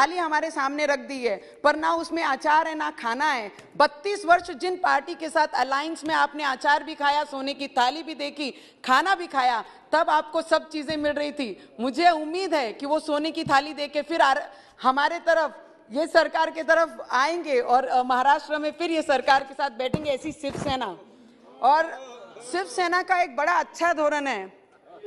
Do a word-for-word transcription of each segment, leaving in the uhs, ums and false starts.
थाली हमारे सामने रख दी है, पर ना उसमें आचार है ना खाना है। बत्तीस वर्ष जिन पार्टी के साथ अलायंस में आपने आचार भी खाया, सोने की थाली भी देखी, खाना भी खाया, तब आपको सब चीजें मिल रही थी। मुझे उम्मीद है कि वो सोने की थाली दे के फिर हमारे तरफ, ये सरकार के तरफ आएंगे और महाराष्ट्र में फिर ये सरकार के साथ बैठेंगे। ऐसी शिवसेना, और शिवसेना का एक बड़ा अच्छा धोरण है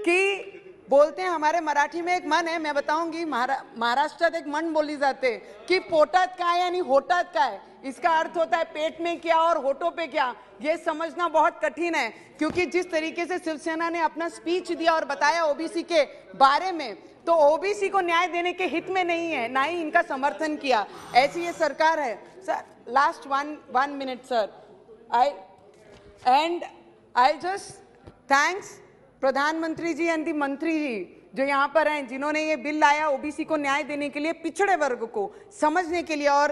कि बोलते हैं, हमारे मराठी में एक मन है, मैं बताऊंगी, महाराष्ट्रात एक मन बोली जाते कि पोटात काय यानी होटात काय, इसका अर्थ होता है पेट में क्या और होठों पे क्या। ये समझना बहुत कठिन है, क्योंकि जिस तरीके से शिवसेना ने अपना स्पीच दिया और बताया ओबीसी के बारे में, तो ओबीसी को न्याय देने के हित में नहीं है, ना ही इनका समर्थन किया। ऐसी ये सरकार है। Sir, last one one minute sir, I and I just thanks प्रधानमंत्री जी एंड दी मंत्री जी जो यहाँ पर हैं, जिन्होंने ये बिल लाया ओबीसी को न्याय देने के लिए, पिछड़े वर्ग को समझने के लिए। और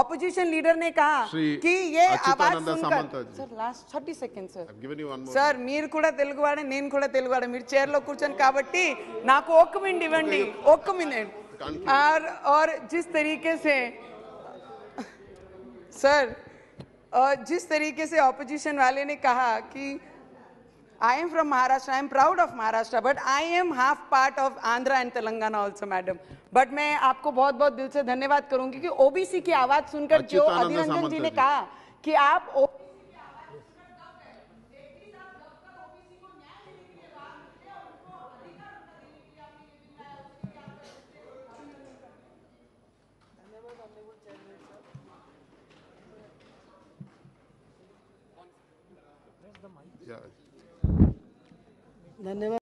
ऑपोजिशन लीडर ने कहा कि ये आवाज सुनकर, sir last thirty second sir, sir मीर कुड़ा तेलुगुवाडे, नेन कुड़ा तेलुगुवाडे, मीर चेयरलो कुर्चन काबट्टी नाको ओक मिनट इवंडी ओक मिनट। और और जिस तरीके से सर, और जिस तरीके से ऑपोजिशन वाले ने कहा कि I am from Maharashtra, I am proud of Maharashtra, but I am half part of Andhra and Telangana also, madam. But मैं आपको बहुत बहुत दिल से धन्यवाद करूंगी कि ओबीसी की आवाज सुनकर जो अभिनंदन जी ने कहा कि आप धन्यवाद।